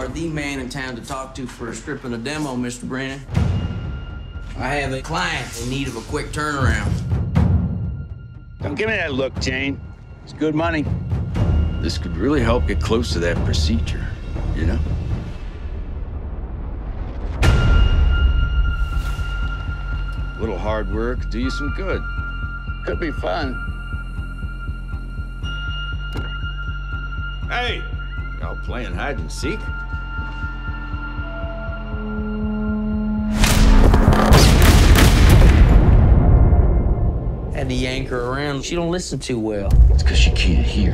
are the man in town to talk to for stripping a demo, Mr. Brennan. I have a client in need of a quick turnaround. Don't give me that look, Jane. It's good money. This could really help get close to that procedure, you know? A little hard work, do you some good. Could be fun. Hey! Y'all playing hide and seek? Had to yank her around. She don't listen too well. It's because she can't hear.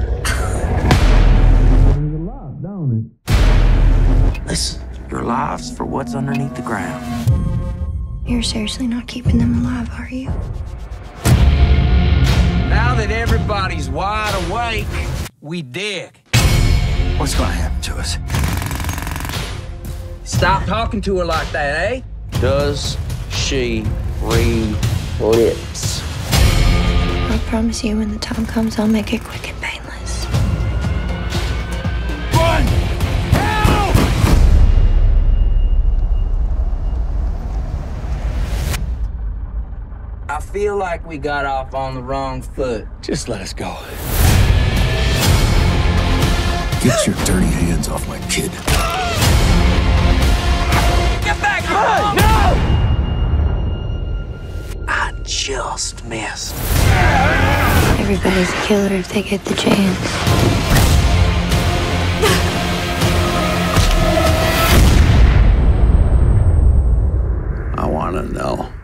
There's a lot, don't it? Listen, your lives for what's underneath the ground. You're seriously not keeping them alive, are you? Now that everybody's wide awake, we dig. What's gonna happen to us? Stop talking to her like that, eh? Does she read lips? I promise you, when the time comes, I'll make it quick and painless. Run! Help! I feel like we got off on the wrong foot. Just let us go. Get your dirty hands off my kid. Get back, Bud! No! I just missed. Everybody's a killer if they get the chance. I wanna know.